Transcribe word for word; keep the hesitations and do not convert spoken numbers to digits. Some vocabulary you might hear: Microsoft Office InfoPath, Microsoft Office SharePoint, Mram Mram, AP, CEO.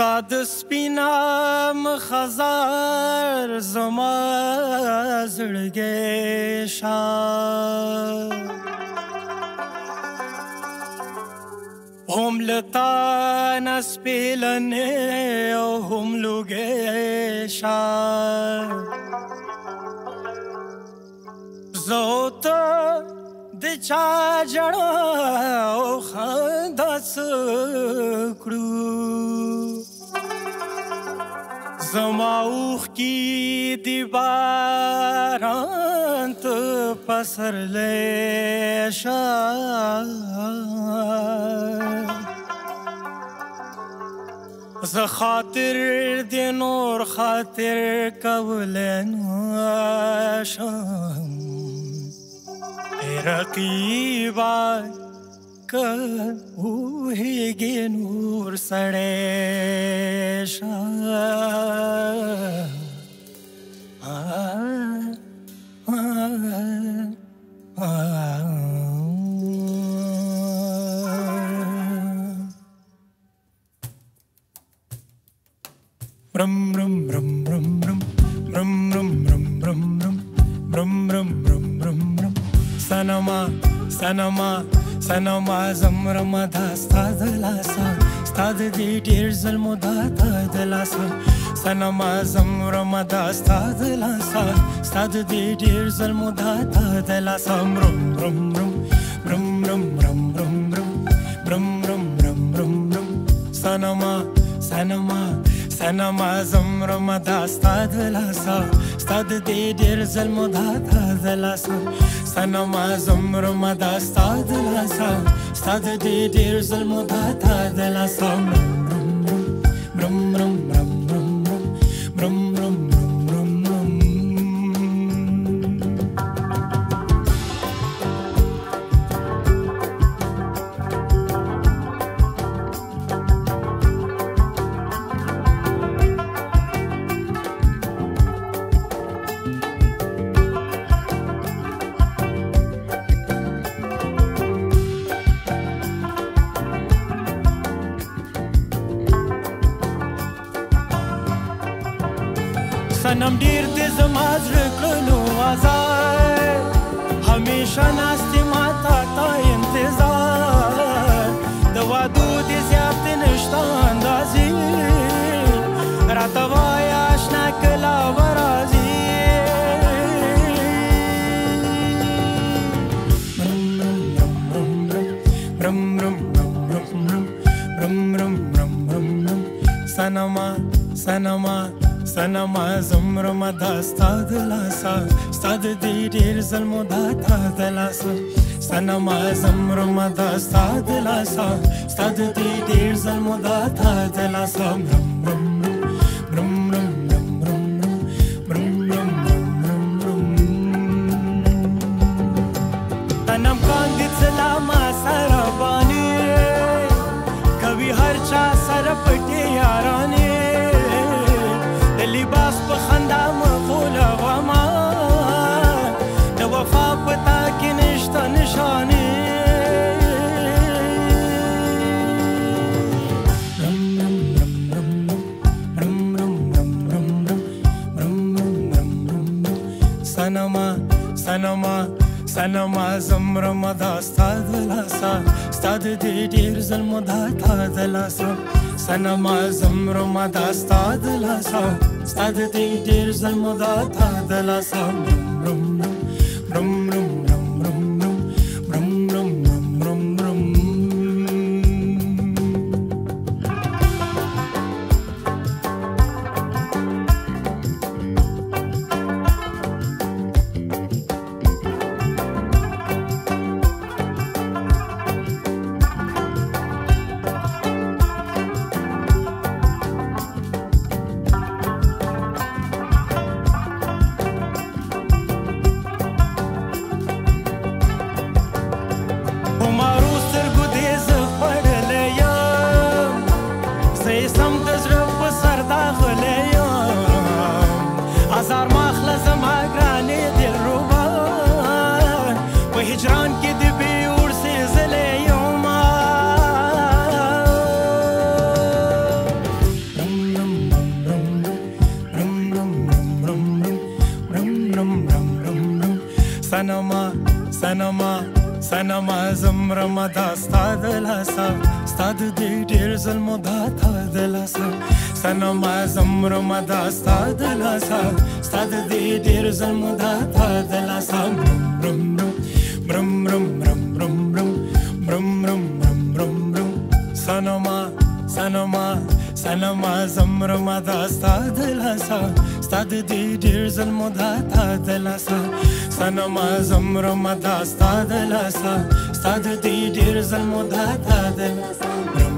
Stad spinam khazar zama zurge shah Hum latana spilane o hum luge shah Zota dicha jada o khandas kru Zamauch ki divarant pasar lesha Za khatir din or khatir kavlen asham Raqiba Kahi ge noor sade shah ah ah ah Mram mram mram mram mram mram mram mram mram mram mram mram mram sanama sanama Sanama zamrama da stadala sa staddi tearsal muda tadala sa Sanama zamrama da stadala sa staddi tearsal muda tadala sa Mram mram mram mram mram mram mram mram mram mram mram Sanama sanama sanama zamrama da stadala sa staddi tearsal muda tadala sa Sanama zamrama da stadala sa staddi dirzal muda tadala sa Mram mram mram mram mram mram mram mram Sanam dir de zamaz ruknu azar hamesha nasti mata ta intezar dawa do de zyaft nishta andazi ratava yashna kala varazi ram ram ram ram ram sanama sanama Sanama zamrama da stadala sa staddi dirzal muda tadala sa Sanama zamrama da stadala sa staddi dirzal muda tadala sa Mram mram Sanama, sanama, sanama, zamrama da stadala sa, staddi dirzal muda tadala sa. Sanama, zamrama da stadala sa, staddi dirzal muda tadala sa. Mram mram mram Sanama, Sanama Zamrama da stadela sa, stad de deerzal moda tadela sa. Sanama Zamrama da stadela sa, stad de deerzal moda tadela sa. Mram Mram, Mram Mram Mram Mram Mram Mram Mram Mram. Sanama, Sanama, Sanama Zamrama da stadela sa, stad de deerzal moda tadela sa. Sanama Zamrama da stadela sa, stad de deerzal moda tadela sa.